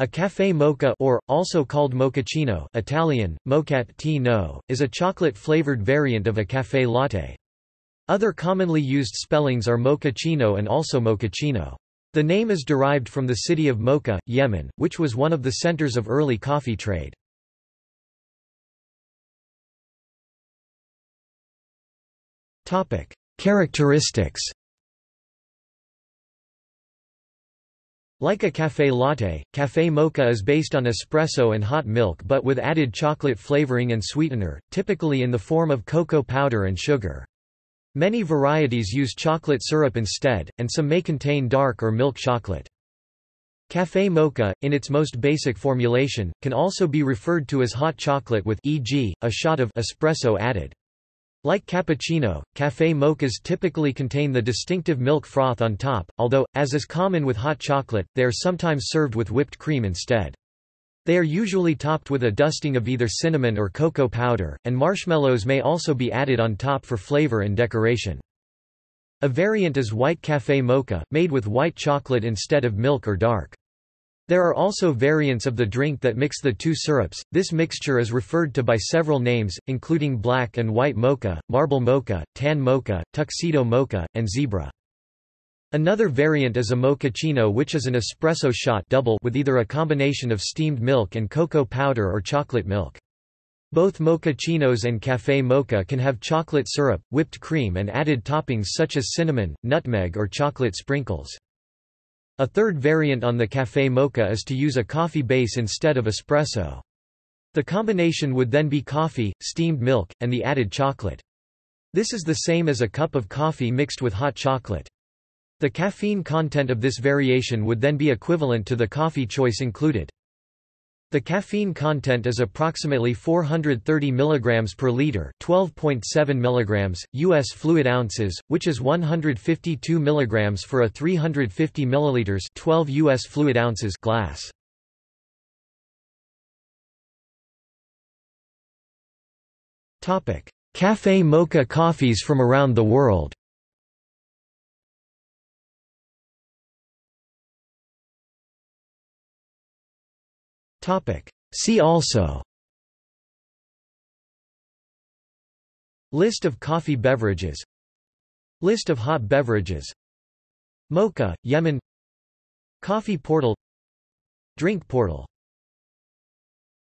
A café mocha, or also called mocaccino (Italian: mocattino), is a chocolate-flavored variant of a café latte. Other commonly used spellings are mocaccino and also mocaccino. The name is derived from the city of Mocha, Yemen, which was one of the centers of early coffee trade. Topic: Characteristics. Like a café latte, café mocha is based on espresso and hot milk but with added chocolate flavoring and sweetener, typically in the form of cocoa powder and sugar. Many varieties use chocolate syrup instead, and some may contain dark or milk chocolate. Café mocha, in its most basic formulation, can also be referred to as hot chocolate with, e.g., a shot of espresso added. Like cappuccino, café mochas typically contain the distinctive milk froth on top, although, as is common with hot chocolate, they are sometimes served with whipped cream instead. They are usually topped with a dusting of either cinnamon or cocoa powder, and marshmallows may also be added on top for flavor and decoration. A variant is white café mocha, made with white chocolate instead of milk or dark. There are also variants of the drink that mix the two syrups. This mixture is referred to by several names, including black and white mocha, marble mocha, tan mocha, tuxedo mocha, and zebra. Another variant is a mocaccino, which is an espresso shot double with either a combination of steamed milk and cocoa powder or chocolate milk. Both mocaccinos and café mocha can have chocolate syrup, whipped cream, and added toppings such as cinnamon, nutmeg, or chocolate sprinkles. A third variant on the café mocha is to use a coffee base instead of espresso. The combination would then be coffee, steamed milk, and the added chocolate. This is the same as a cup of coffee mixed with hot chocolate. The caffeine content of this variation would then be equivalent to the coffee choice included. The caffeine content is approximately 430 mg per liter, 12.7 mg, U.S. fluid ounces, which is 152 mg for a 350 ml 12 U.S. fluid ounces glass. Café mocha coffees from around the world. See also: List of coffee beverages, List of hot beverages, Mocha, Yemen, Coffee portal, Drink portal.